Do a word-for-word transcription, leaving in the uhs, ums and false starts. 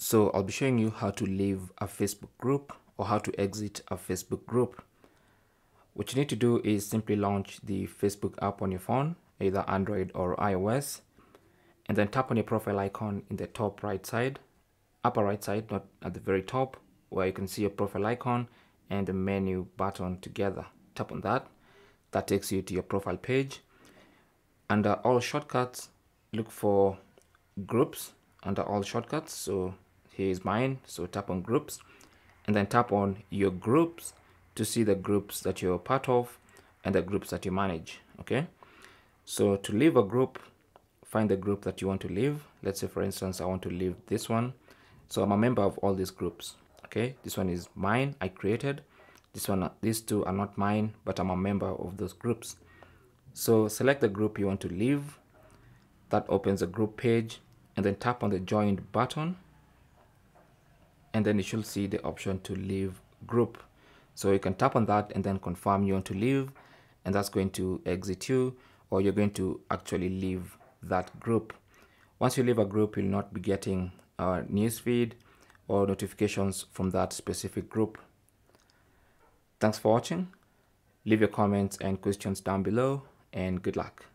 So I'll be showing you how to leave a Facebook group or how to exit a Facebook group. What you need to do is simply launch the Facebook app on your phone, either Android or iOS, and then tap on your profile icon in the top right side, upper right side, not at the very top, where you can see your profile icon and the menu button together. Tap on that. That takes you to your profile page. Under all shortcuts, look for groups under all shortcuts. So here's mine. So tap on groups and then tap on your groups to see the groups that you're part of and the groups that you manage. Okay. So to leave a group, find the group that you want to leave. Let's say, for instance, I want to leave this one. So I'm a member of all these groups. Okay. This one is mine. I created this one. These two are not mine, but I'm a member of those groups. So select the group you want to leave. That opens a group page, and then tap on the joined button, and then you should see the option to leave group. So you can tap on that and then confirm you want to leave, and that's going to exit you, or you're going to actually leave that group. Once you leave a group, you'll not be getting a newsfeed or notifications from that specific group. Thanks for watching. Leave your comments and questions down below, and good luck.